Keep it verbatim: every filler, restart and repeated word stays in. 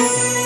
है।